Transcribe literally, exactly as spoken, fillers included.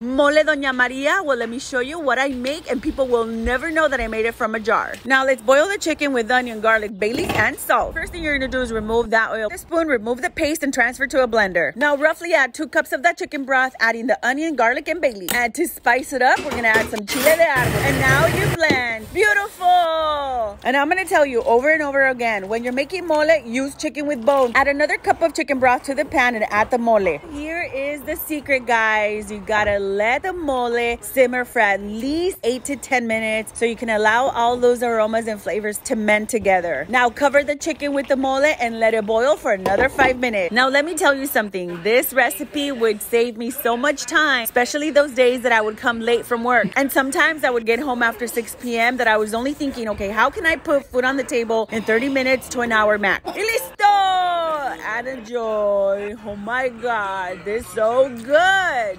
Mole Doña Maria. Well, let me show you what I make, and people will never know that I made it from a jar. Now let's boil the chicken with onion, garlic, bay leaf, and salt. First thing you're gonna do is remove that oil. With a spoon, remove the paste and transfer to a blender. Now roughly add two cups of that chicken broth, adding the onion, garlic, and bay leaf. And to spice it up, we're gonna add some chile de árbol. And now you blend. Beautiful! And I'm gonna tell you over and over again, when you're making mole, use chicken with bone. Add another cup of chicken broth to the pan and add the mole. Here is the secret, guys. You gotta let the mole simmer for at least eight to ten minutes so you can allow all those aromas and flavors to mend together. Now cover the chicken with the mole and let it boil for another five minutes. Now let me tell you something. This recipe would save me so much time, especially those days that I would come late from work. And sometimes I would get home after six p m that I was only thinking, okay, how can I put food on the table in thirty minutes to an hour max? Y listo! And enjoy. Oh my God, this is so good.